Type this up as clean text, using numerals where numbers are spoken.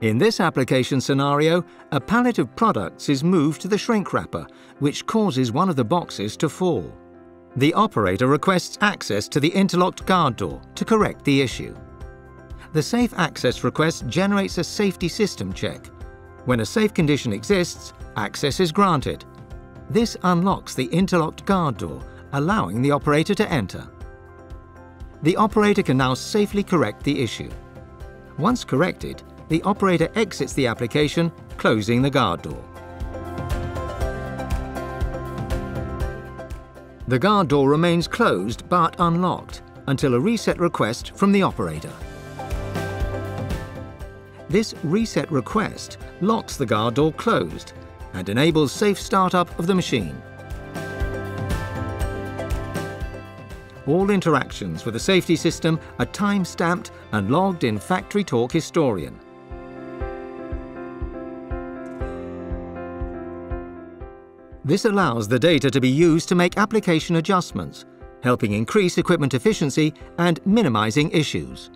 In this application scenario, a pallet of products is moved to the shrink wrapper, which causes one of the boxes to fall. The operator requests access to the interlocked guard door to correct the issue. The safe access request generates a safety system check. When a safe condition exists, access is granted. This unlocks the interlocked guard door, allowing the operator to enter. The operator can now safely correct the issue. Once corrected, the operator exits the application, closing the guard door. The guard door remains closed but unlocked until a reset request from the operator. This reset request locks the guard door closed and enables safe startup of the machine. All interactions with the safety system are time-stamped and logged in FactoryTalk Historian. This allows the data to be used to make application adjustments, helping increase equipment efficiency and minimizing issues.